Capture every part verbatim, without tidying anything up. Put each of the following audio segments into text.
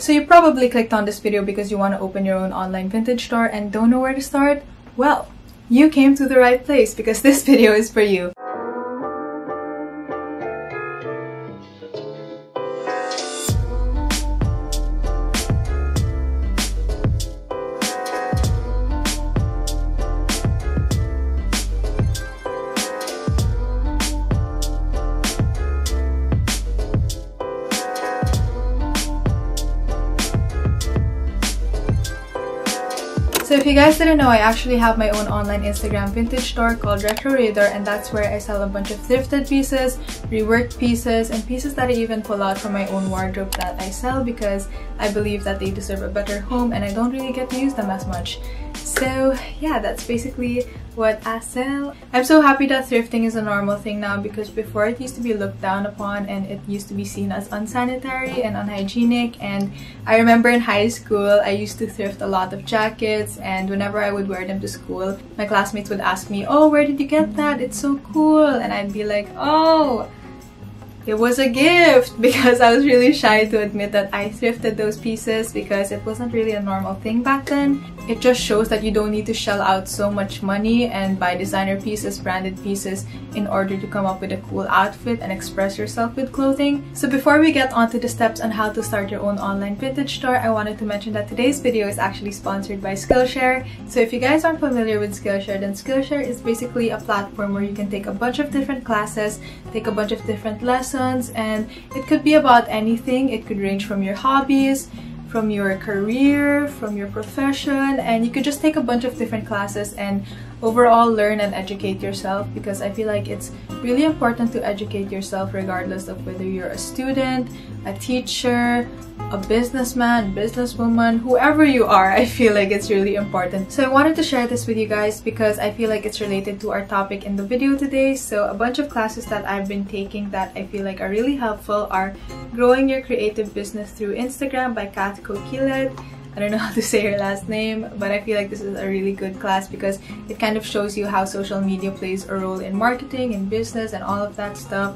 So you probably clicked on this video because you want to open your own online vintage store and don't know where to start? Well, you came to the right place because this video is for you. So if you guys didn't know, I actually have my own online Instagram vintage store called Retro Radar, and that's where I sell a bunch of thrifted pieces, reworked pieces, and pieces that I even pull out from my own wardrobe that I sell because I believe that they deserve a better home and I don't really get to use them as much. So yeah, that's basically what I sell. I'm so happy that thrifting is a normal thing now because before it used to be looked down upon and it used to be seen as unsanitary and unhygienic. And I remember in high school, I used to thrift a lot of jackets, and whenever I would wear them to school, my classmates would ask me, "Oh, where did you get that? It's so cool." And I'd be like, "Oh, it was a gift," because I was really shy to admit that I thrifted those pieces because it wasn't really a normal thing back then. It just shows that you don't need to shell out so much money and buy designer pieces, branded pieces in order to come up with a cool outfit and express yourself with clothing. So before we get onto the steps on how to start your own online vintage store, I wanted to mention that today's video is actually sponsored by Skillshare. So if you guys aren't familiar with Skillshare, then Skillshare is basically a platform where you can take a bunch of different classes, take a bunch of different lessons, and it could be about anything. It could range from your hobbies, from your career, from your profession, and you could just take a bunch of different classes and overall learn and educate yourself, because I feel like it's really important to educate yourself regardless of whether you're a student, a teacher, a businessman, businesswoman, whoever you are. I feel like it's really important. So I wanted to share this with you guys because I feel like it's related to our topic in the video today. So a bunch of classes that I've been taking that I feel like are really helpful are Growing Your Creative Business Through Instagram by Kath Coquillette. I don't know how to say her last name, but I feel like this is a really good class because it kind of shows you how social media plays a role in marketing and business and all of that stuff.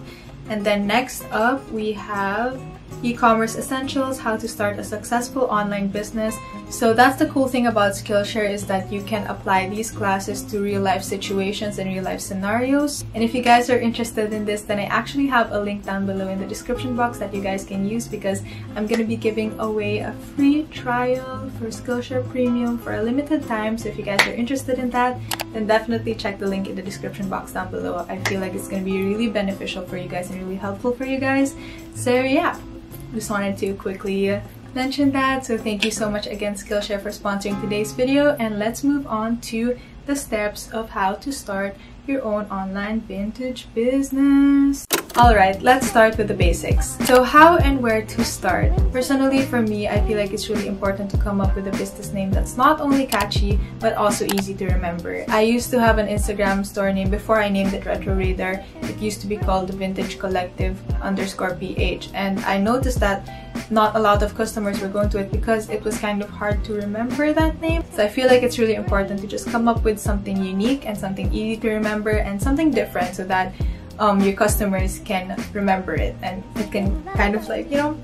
And then next up, we have E-commerce Essentials, How to Start a Successful Online Business. So that's the cool thing about Skillshare, is that you can apply these classes to real life situations and real life scenarios. And if you guys are interested in this, then I actually have a link down below in the description box that you guys can use, because I'm going to be giving away a free trial for Skillshare Premium for a limited time. So if you guys are interested in that, then definitely check the link in the description box down below. I feel like it's going to be really beneficial for you guys and really helpful for you guys. So yeah, just wanted to quickly mention that. So thank you so much again, Skillshare, for sponsoring today's video, and let's move on to the steps of how to start your own online vintage business. Alright, let's start with the basics. So how and where to start. Personally, for me, I feel like it's really important to come up with a business name that's not only catchy, but also easy to remember. I used to have an Instagram store name before I named it Retro Radar. It used to be called the Vintage Collective underscore PH, and I noticed that not a lot of customers were going to it because it was kind of hard to remember that name. So I feel like it's really important to just come up with something unique and something easy to remember and something different, so that Um, your customers can remember it and it can kind of like, you know,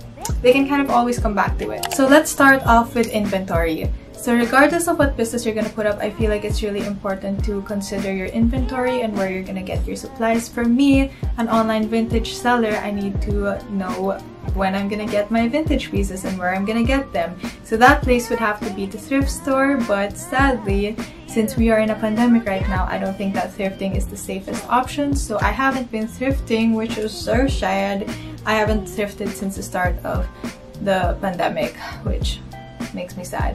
they can kind of always come back to it. So let's start off with inventory. So regardless of what business you're going to put up, I feel like it's really important to consider your inventory and where you're going to get your supplies. For me, an online vintage seller, I need to know when I'm going to get my vintage pieces and where I'm going to get them. So that place would have to be the thrift store, but sadly, since we are in a pandemic right now, I don't think that thrifting is the safest option. So I haven't been thrifting, which is so sad. I haven't thrifted since the start of the pandemic, which makes me sad.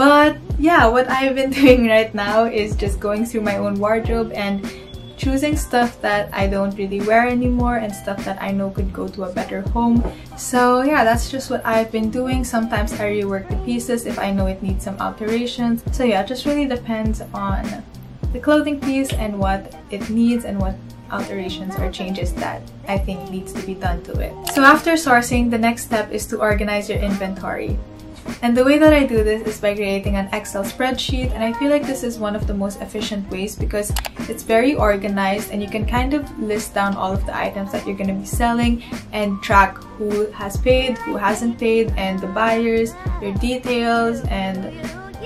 But yeah, what I've been doing right now is just going through my own wardrobe and choosing stuff that I don't really wear anymore and stuff that I know could go to a better home. So yeah, that's just what I've been doing. Sometimes I rework the pieces if I know it needs some alterations. So yeah, it just really depends on the clothing piece and what it needs and what alterations or changes that I think needs to be done to it. So after sourcing, the next step is to organize your inventory. And the way that I do this is by creating an Excel spreadsheet, and I feel like this is one of the most efficient ways because it's very organized and you can kind of list down all of the items that you're going to be selling and track who has paid, who hasn't paid, and the buyers, your details, and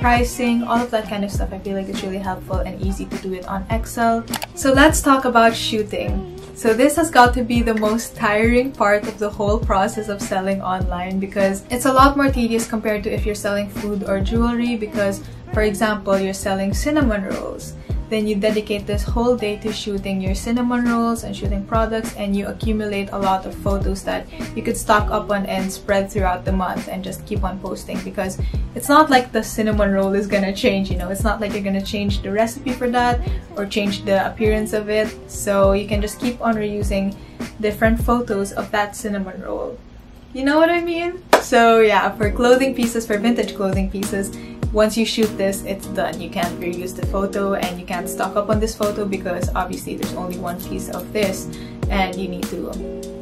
pricing, all of that kind of stuff. I feel like it's really helpful and easy to do it on Excel. So let's talk about shooting. So this has got to be the most tiring part of the whole process of selling online because it's a lot more tedious compared to if you're selling food or jewelry because, for example, you're selling cinnamon rolls. Then you dedicate this whole day to shooting your cinnamon rolls and shooting products, and you accumulate a lot of photos that you could stock up on and spread throughout the month and just keep on posting because it's not like the cinnamon roll is gonna change, you know, it's not like you're gonna change the recipe for that or change the appearance of it. So you can just keep on reusing different photos of that cinnamon roll. You know what I mean? So yeah, for clothing pieces, for vintage clothing pieces, once you shoot this, it's done. You can't reuse the photo and you can't stock up on this photo because obviously there's only one piece of this and you need to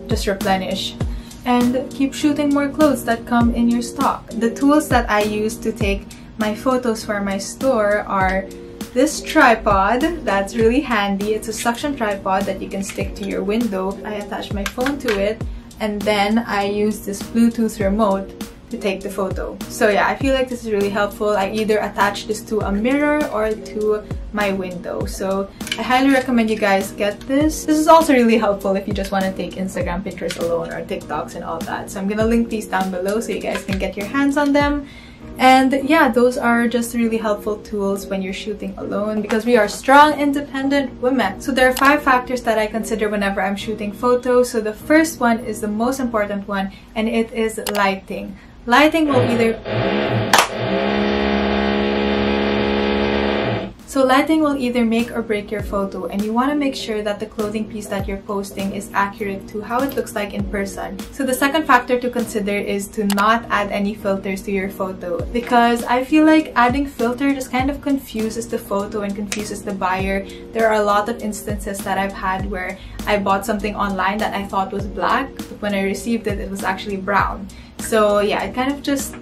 just replenish and keep shooting more clothes that come in your stock. The tools that I use to take my photos for my store are this tripod that's really handy. It's a suction tripod that you can stick to your window. I attach my phone to it and then I use this Bluetooth remote to take the photo. So yeah, I feel like this is really helpful. I either attach this to a mirror or to my window. So I highly recommend you guys get this. This is also really helpful if you just want to take Instagram pictures alone or TikToks and all that. So I'm gonna link these down below so you guys can get your hands on them. And yeah, those are just really helpful tools when you're shooting alone because we are strong, independent women. So there are five factors that I consider whenever I'm shooting photos. So the first one is the most important one, and it is lighting. Lighting will either So lighting will either make or break your photo, and you want to make sure that the clothing piece that you're posting is accurate to how it looks like in person. So the second factor to consider is to not add any filters to your photo because I feel like adding filter just kind of confuses the photo and confuses the buyer. There are a lot of instances that I've had where I bought something online that I thought was black, but when I received it, it was actually brown. So yeah, it kind of just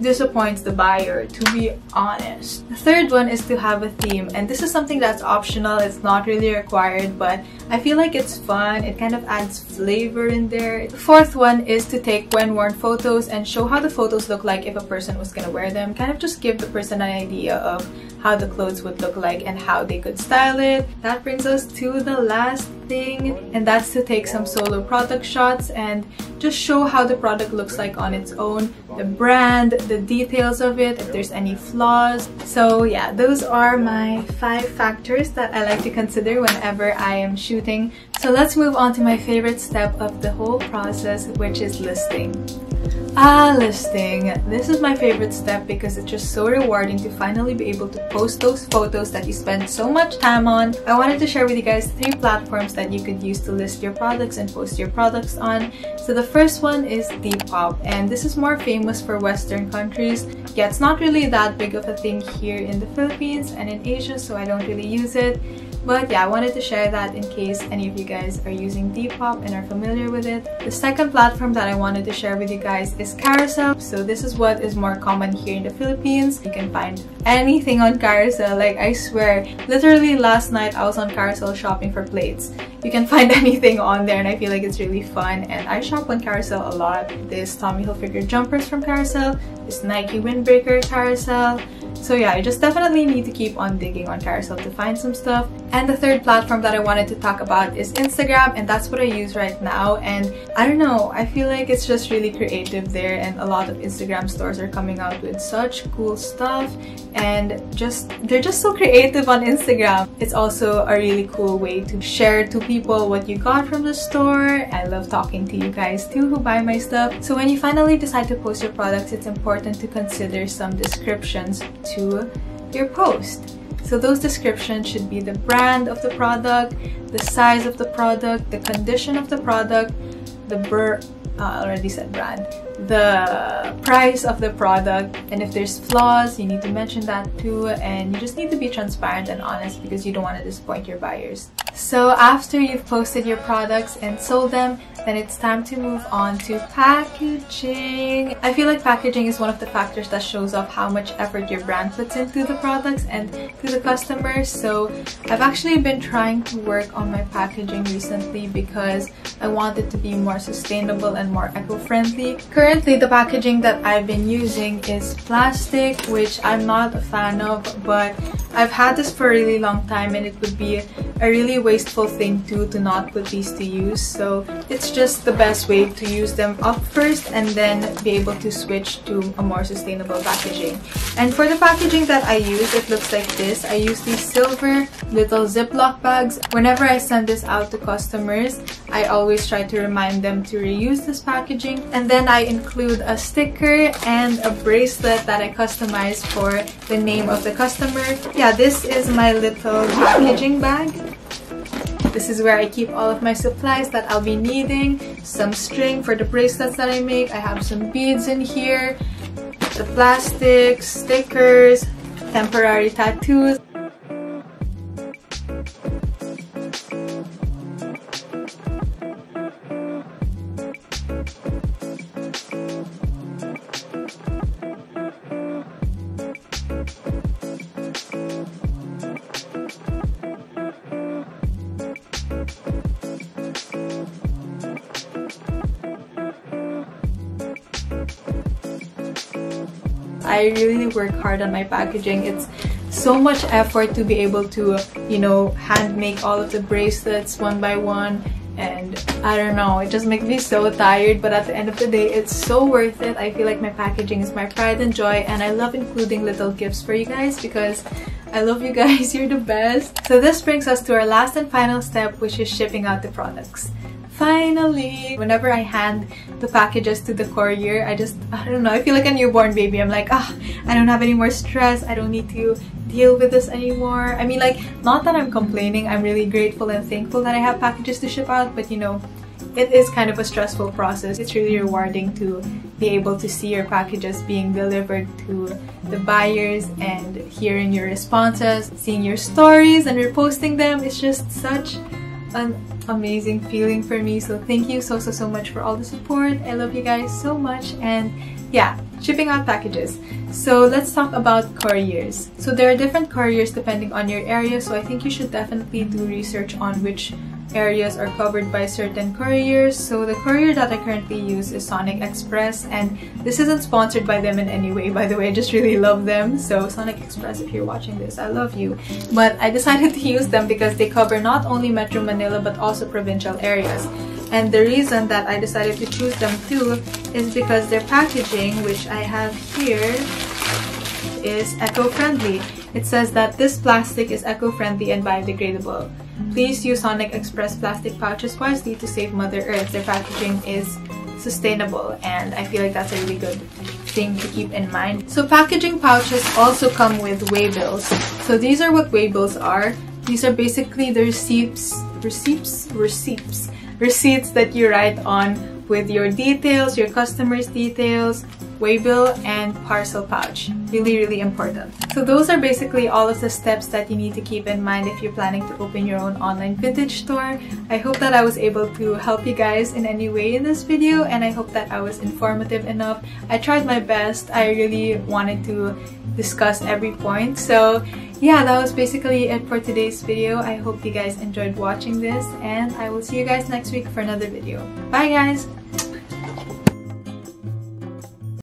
disappoints the buyer, to be honest. The third one is to have a theme, and this is something that's optional. It's not really required, but I feel like it's fun. It kind of adds flavor in there. The fourth one is to take when-worn photos and show how the photos look like if a person was gonna wear them. Kind of just give the person an idea of how the clothes would look like and how they could style it. That brings us to the last thing, and that's to take some solo product shots and just show how the product looks like on its own, the brand, the details of it, if there's any flaws. So yeah, those are my five factors that I like to consider whenever I am shooting. So let's move on to my favorite step of the whole process, which is listing. Ah, listing. This is my favorite step because it's just so rewarding to finally be able to post those photos that you spend so much time on. I wanted to share with you guys three platforms that you could use to list your products and post your products on. So the first one is Depop, and this is more famous for Western countries. Yeah, it's not really that big of a thing here in the Philippines and in Asia, so I don't really use it. But yeah, I wanted to share that in case any of you guys are using Depop and are familiar with it. The second platform that I wanted to share with you guys is Carousell. So this is what is more common here in the Philippines. You can find anything on Carousell. Like, I swear, literally last night I was on Carousell shopping for plates. You can find anything on there, and I feel like it's really fun, and I shop on Carousell a lot. This Tommy Hilfiger jumpers from Carousell, this Nike windbreaker Carousell. So yeah, you just definitely need to keep on digging on Carousell to find some stuff. And the third platform that I wanted to talk about is Instagram, and that's what I use right now. And I don't know, I feel like it's just really creative there, and a lot of Instagram stores are coming out with such cool stuff, and just they're just so creative on Instagram. It's also a really cool way to share to people what you got from the store. I love talking to you guys too who buy my stuff. So when you finally decide to post your products, it's important to consider some descriptions to your post. So those descriptions should be the brand of the product, the size of the product, the condition of the product, the bur uh, already said brand, the price of the product, and if there's flaws, you need to mention that too. And you just need to be transparent and honest because you don't want to disappoint your buyers. So after you've posted your products and sold them, then it's time to move on to packaging. I feel like packaging is one of the factors that shows off how much effort your brand puts into the products and to the customers. So I've actually been trying to work on my packaging recently because I want it to be more sustainable and more eco-friendly. Currently, the packaging that I've been using is plastic, which I'm not a fan of, but I've had this for a really long time and it would be a really wasteful thing too to not put these to use. So it's just the best way to use them up first and then be able to switch to a more sustainable packaging. And for the packaging that I use, it looks like this. I use these silver little Ziploc bags. Whenever I send this out to customers, I always try to remind them to reuse this packaging. And then I include a sticker and a bracelet that I customize for the name of the customer. Yeah, this is my little packaging bag. This is where I keep all of my supplies that I'll be needing. Some string for the bracelets that I make. I have some beads in here, the plastics, stickers, temporary tattoos. I really work hard on my packaging. It's so much effort to be able to, you know, hand make all of the bracelets one by one, and I don't know, it just makes me so tired, but at the end of the day, it's so worth it. I feel like my packaging is my pride and joy, and I love including little gifts for you guys because I love you guys, you're the best. So this brings us to our last and final step, which is shipping out the products. Finally! Whenever I hand the packages to the courier, I just, I don't know, I feel like a newborn baby. I'm like, ah, oh, I don't have any more stress, I don't need to deal with this anymore. I mean, like, not that I'm complaining, I'm really grateful and thankful that I have packages to ship out, but you know, it is kind of a stressful process. It's really rewarding to be able to see your packages being delivered to the buyers and hearing your responses, seeing your stories and reposting them. It's just such an amazing feeling for me. So thank you so so so much for all the support. I love you guys so much. And yeah, shipping out packages. So let's talk about couriers. So there are different couriers depending on your area, so I think you should definitely do research on which areas are covered by certain couriers. So the courier that I currently use is Sonic Express, and this isn't sponsored by them in any way, by the way. I just really love them. So Sonic Express, if you're watching this, I love you. But I decided to use them because they cover not only Metro Manila but also provincial areas. And the reason that I decided to choose them too is because their packaging, which I have here, is eco-friendly. It says that this plastic is eco-friendly and biodegradable. Please use Sonic Express plastic pouches wisely to save Mother Earth. Their packaging is sustainable, and I feel like that's a really good thing to keep in mind. So packaging pouches also come with weigh bills. So these are what weigh bills are. These are basically the receipts, receipts, receipts, receipts that you write on with your details, your customers' details, weigh bill, and parcel pouch. Really, really important. So those are basically all of the steps that you need to keep in mind if you're planning to open your own online vintage store. I hope that I was able to help you guys in any way in this video, and I hope that I was informative enough. I tried my best. I really wanted to discuss every point. So yeah, that was basically it for today's video. I hope you guys enjoyed watching this, and I will see you guys next week for another video. Bye guys!